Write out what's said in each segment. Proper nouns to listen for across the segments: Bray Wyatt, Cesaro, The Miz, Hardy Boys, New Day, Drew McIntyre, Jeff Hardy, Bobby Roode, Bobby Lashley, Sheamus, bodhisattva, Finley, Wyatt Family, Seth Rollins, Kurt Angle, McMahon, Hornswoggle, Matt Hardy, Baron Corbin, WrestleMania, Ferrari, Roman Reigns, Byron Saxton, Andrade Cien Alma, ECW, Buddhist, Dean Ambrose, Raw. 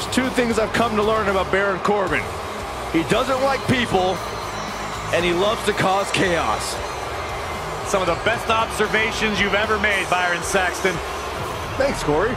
There's two things I've come to learn about Baron Corbin. He doesn't like people, and he loves to cause chaos. Some of the best observations you've ever made, Byron Saxton. Thanks, Corey.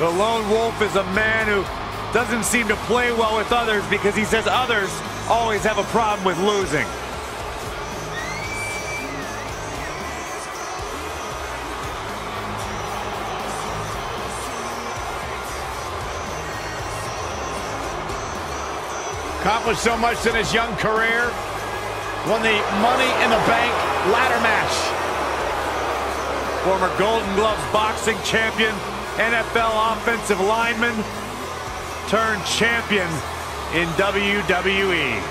The lone wolf is a man who doesn't seem to play well with others because he says others always have a problem with losing. Accomplished so much in his young career. Won the Money in the Bank ladder match. Former Golden Gloves boxing champion. NFL offensive lineman turned champion in WWE.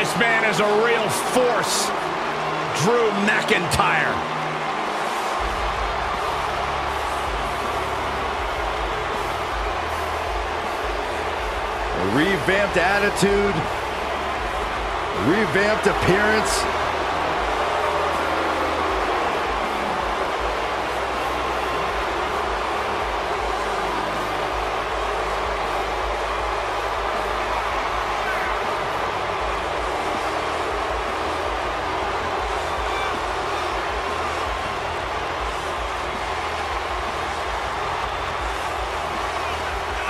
This man is a real force, Drew McIntyre. A revamped attitude, a revamped appearance.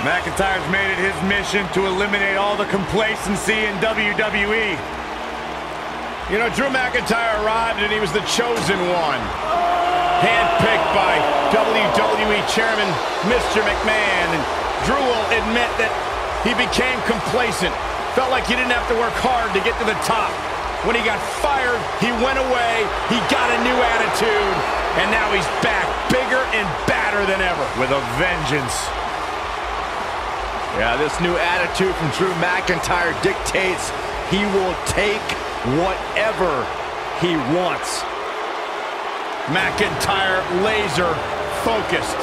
McIntyre's made it his mission to eliminate all the complacency in WWE. You know, Drew McIntyre arrived and he was the chosen one. Handpicked by WWE Chairman Mr. McMahon. And Drew will admit that he became complacent. Felt like he didn't have to work hard to get to the top. When he got fired, he went away, he got a new attitude, and now he's back, bigger and badder than ever. With a vengeance. Yeah, this new attitude from Drew McIntyre dictates he will take whatever he wants. McIntyre laser focused.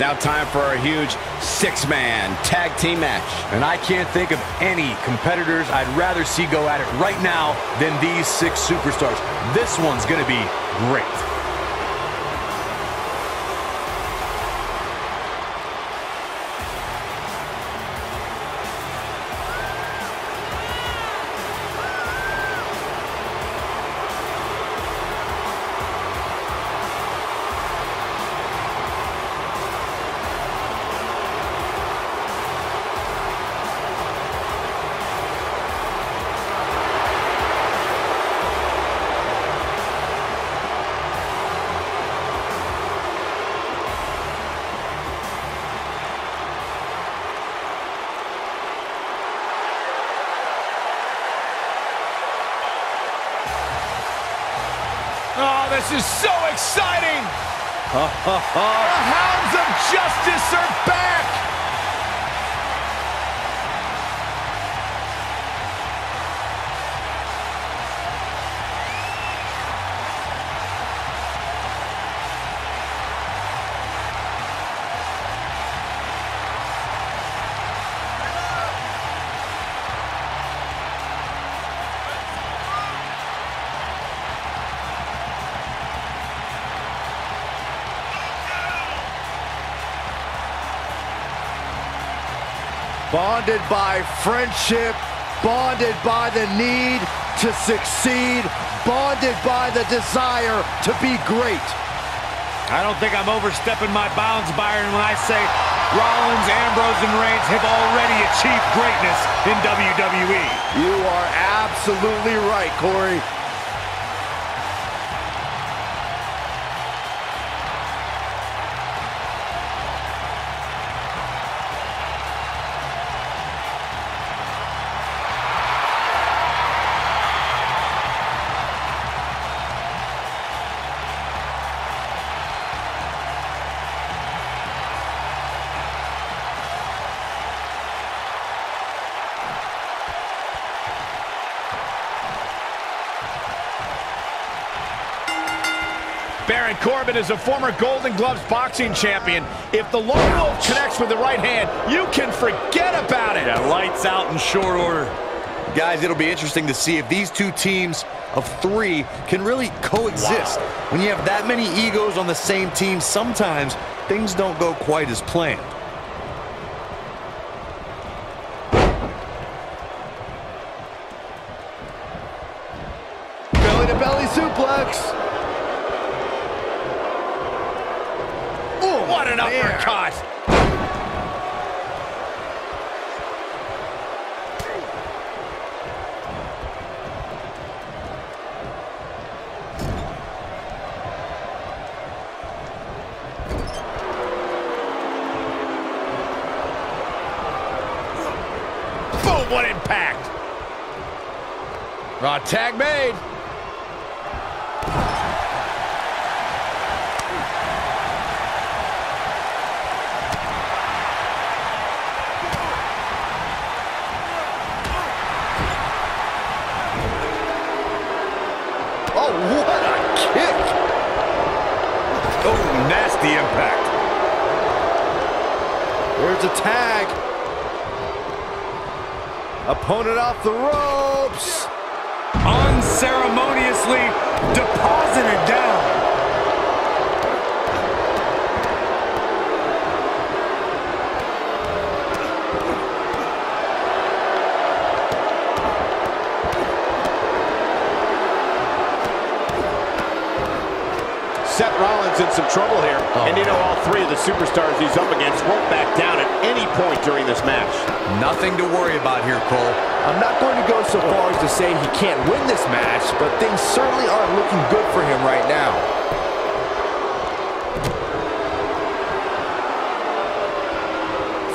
Now time for a huge six-man tag team match. And I can't think of any competitors I'd rather see go at it right now than these six superstars. This one's gonna be great. Oh, this is so exciting! The Hounds of Justice are back! Bonded by friendship, bonded by the need to succeed, bonded by the desire to be great. I don't think I'm overstepping my bounds, Byron, when I say Rollins, Ambrose, and Reigns have already achieved greatness in WWE. You are absolutely right, Corey. Baron Corbin is a former Golden Gloves boxing champion. If the lone wolf connects with the right hand, you can forget about it. Yeah, lights out in short order. Guys, it'll be interesting to see if these two teams of three can really coexist. Wow. When you have that many egos on the same team, sometimes things don't go quite as planned. Belly-to-belly suplex. What an uppercut! Boom! What impact! Raw tag made. The impact. There's a tag. Opponent off the ropes. Unceremoniously deposited down. Seth Rollins in some trouble here. Oh. And you know, all three of the superstars he's up against won't back down at any point during this match. Nothing to worry about here, Cole. I'm not going to go so far as to say he can't win this match, but things certainly aren't looking good for him right now.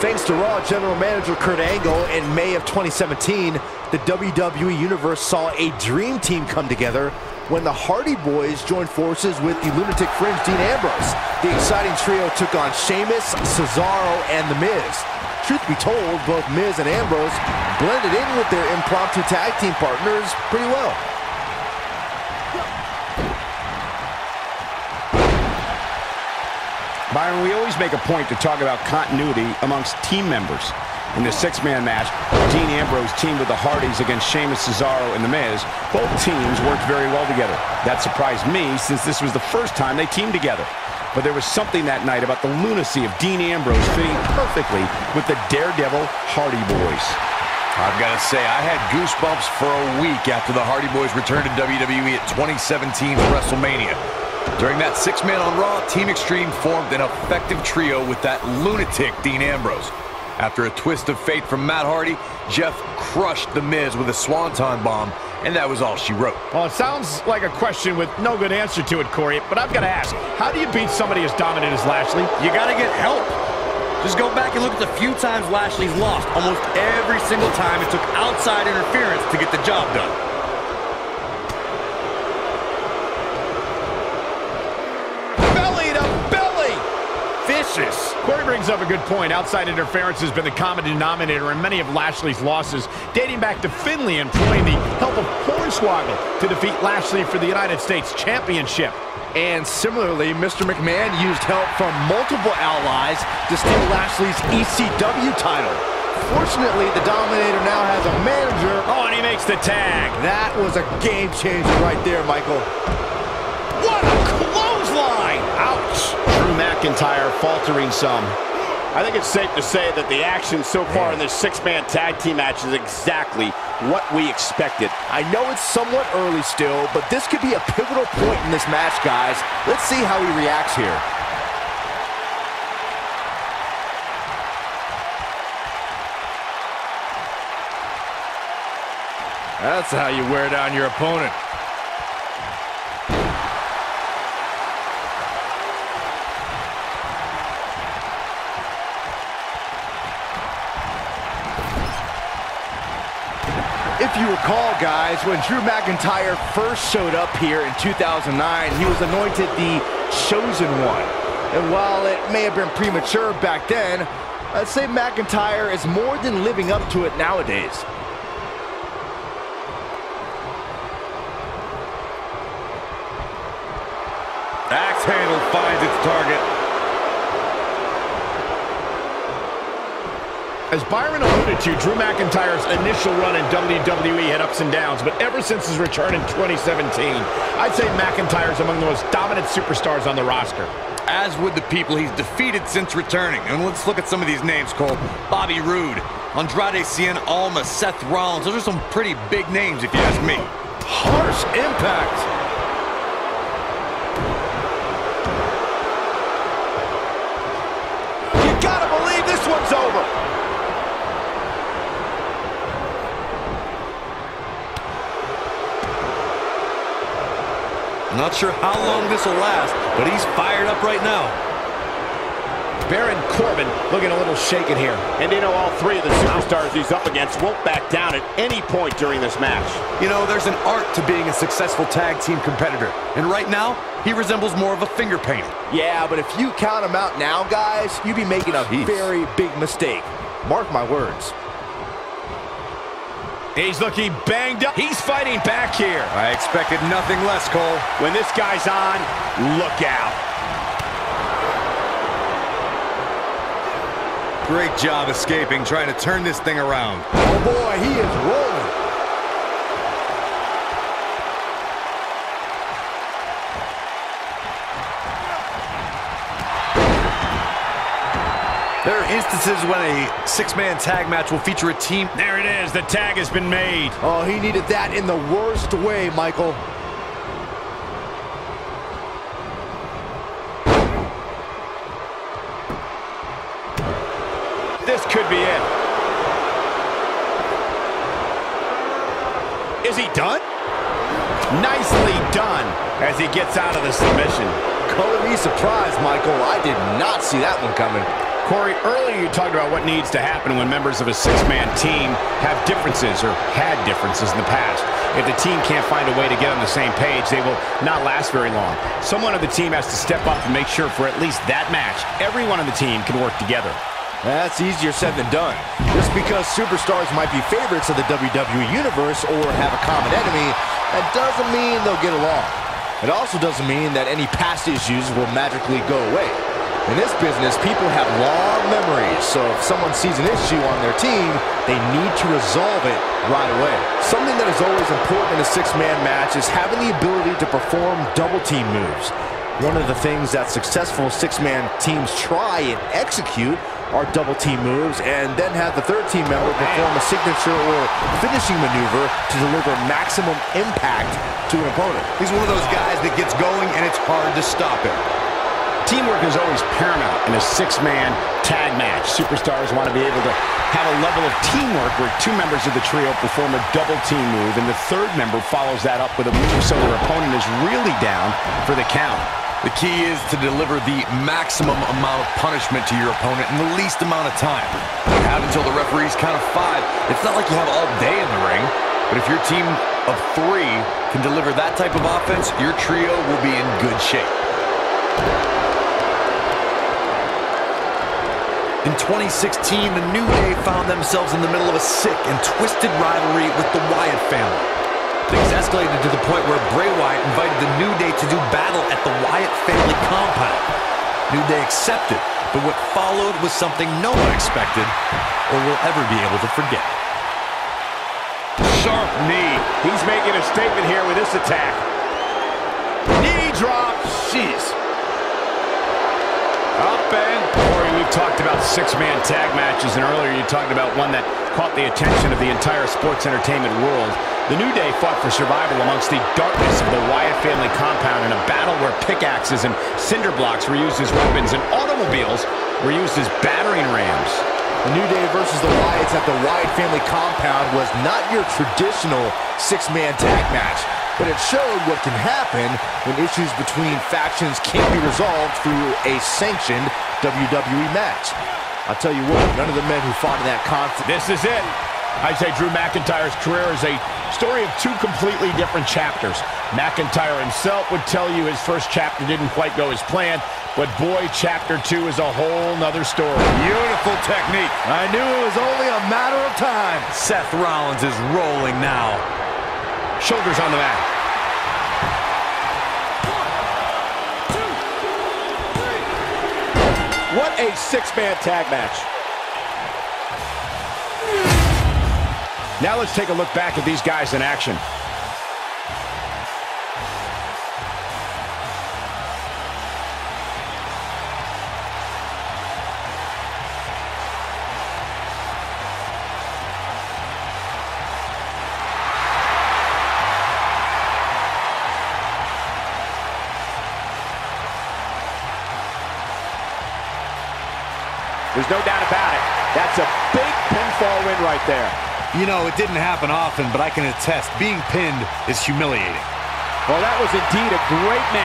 Thanks to Raw General Manager Kurt Angle in May of 2017, the WWE Universe saw a dream team come together when the Hardy Boys joined forces with the lunatic fringe Dean Ambrose. The exciting trio took on Sheamus, Cesaro, and The Miz. Truth be told, both Miz and Ambrose blended in with their impromptu tag team partners pretty well. Byron, we always make a point to talk about continuity amongst team members. In the six-man match, Dean Ambrose teamed with the Hardys against Sheamus, Cesaro, and The Miz. Both teams worked very well together. That surprised me, since this was the first time they teamed together. But there was something that night about the lunacy of Dean Ambrose fitting perfectly with the daredevil Hardy Boys. I've got to say, I had goosebumps for a week after the Hardy Boys returned to WWE at 2017's WrestleMania. During that six-man on Raw, Team Extreme formed an effective trio with that lunatic Dean Ambrose. After a twist of fate from Matt Hardy, Jeff crushed The Miz with a swanton bomb, and that was all she wrote. Well, it sounds like a question with no good answer to it, Corey, but I've got to ask, how do you beat somebody as dominant as Lashley? You got to get help. Just go back and look at the few times Lashley's lost. Almost every single time it took outside interference to get the job done. Belly to belly! Vicious. Corey brings up a good point. Outside interference has been the common denominator in many of Lashley's losses, dating back to Finley employing the help of Hornswoggle to defeat Lashley for the United States Championship. And similarly, Mr. McMahon used help from multiple allies to steal Lashley's ECW title. Fortunately, the Dominator now has a manager. Oh, and he makes the tag. That was a game changer right there, Michael. What a clothesline! Ouch! Drew McIntyre faltering some. I think it's safe to say that the action so far in this six-man tag team match is exactly what we expected. I know it's somewhat early still, but this could be a pivotal point in this match, guys. Let's see how he reacts here. That's how you wear down your opponent. If you recall, guys, when Drew McIntyre first showed up here in 2009, he was anointed the Chosen One. And while it may have been premature back then, I'd say McIntyre is more than living up to it nowadays. Axe handle finds its target. As Byron alluded to, Drew McIntyre's initial run in WWE had ups and downs, but ever since his return in 2017, I'd say McIntyre's among the most dominant superstars on the roster. As would the people he's defeated since returning. And let's look at some of these names, Cole. Bobby Roode, Andrade Cien Alma, Seth Rollins. Those are some pretty big names, if you ask me. Harsh impact. Not sure how long this will last, but he's fired up right now. Baron Corbin looking a little shaken here. And you know, all three of the superstars he's up against won't back down at any point during this match. You know, there's an art to being a successful tag team competitor. And right now, he resembles more of a finger painter. Yeah, but if you count him out now, guys, you'd be making a very big mistake. Mark my words. He's looking banged up. He's fighting back here. I expected nothing less, Cole. When this guy's on, look out. Great job escaping, trying to turn this thing around. Oh, boy, he is rolling. There are instances when a six-man tag match will feature a team. There it is. The tag has been made. Oh, he needed that in the worst way, Michael. This could be it. Is he done? Nicely done as he gets out of the submission. Color me surprised, Michael. I did not see that one coming. Corey, earlier you talked about what needs to happen when members of a six-man team have differences or had differences in the past. If the team can't find a way to get on the same page, they will not last very long. Someone on the team has to step up and make sure for at least that match, everyone on the team can work together. That's easier said than done. Just because superstars might be favorites of the WWE Universe or have a common enemy, that doesn't mean they'll get along. It also doesn't mean that any past issues will magically go away. In this business, people have long memories, so if someone sees an issue on their team, they need to resolve it right away. Something that is always important in a six-man match is having the ability to perform double-team moves. One of the things that successful six-man teams try and execute are double-team moves, and then have the third team member perform a signature or finishing maneuver to deliver maximum impact to an opponent. He's one of those guys that gets going, and it's hard to stop it. Teamwork is always paramount in a six-man tag match. Superstars want to be able to have a level of teamwork where two members of the trio perform a double-team move, and the third member follows that up with a move so their opponent is really down for the count. The key is to deliver the maximum amount of punishment to your opponent in the least amount of time. You have until the referee's count of 5. It's not like you have all day in the ring, but if your team of 3 can deliver that type of offense, your trio will be in good shape. In 2016, the New Day found themselves in the middle of a sick and twisted rivalry with the Wyatt family. Things escalated to the point where Bray Wyatt invited the New Day to do battle at the Wyatt family compound. New Day accepted, but what followed was something no one expected or will ever be able to forget. Sharp knee. He's making a statement here with this attack. Knee drop. Jeez. Up and Corey, we've talked about six-man tag matches, and earlier you talked about one that caught the attention of the entire sports entertainment world. The New Day fought for survival amongst the darkness of the Wyatt family compound in a battle where pickaxes and cinder blocks were used as weapons and automobiles were used as battering rams. The New Day versus the Wyatts at the Wyatt family compound was not your traditional six-man tag match, but it showed what can happen when issues between factions can't be resolved through a sanctioned WWE match. I'll tell you what, none of the men who fought in that conflict. This is it. I'd say Drew McIntyre's career is a story of two completely different chapters. McIntyre himself would tell you his first chapter didn't quite go as planned, but boy, chapter two is a whole nother story. Beautiful technique. I knew it was only a matter of time. Seth Rollins is rolling now. Shoulders on the mat. One, two, three. What a six-man tag match. Now let's take a look back at these guys in action. There's no doubt about it. That's a big pinfall win right there. You know, it didn't happen often, but I can attest, being pinned is humiliating. Well, that was indeed a great match.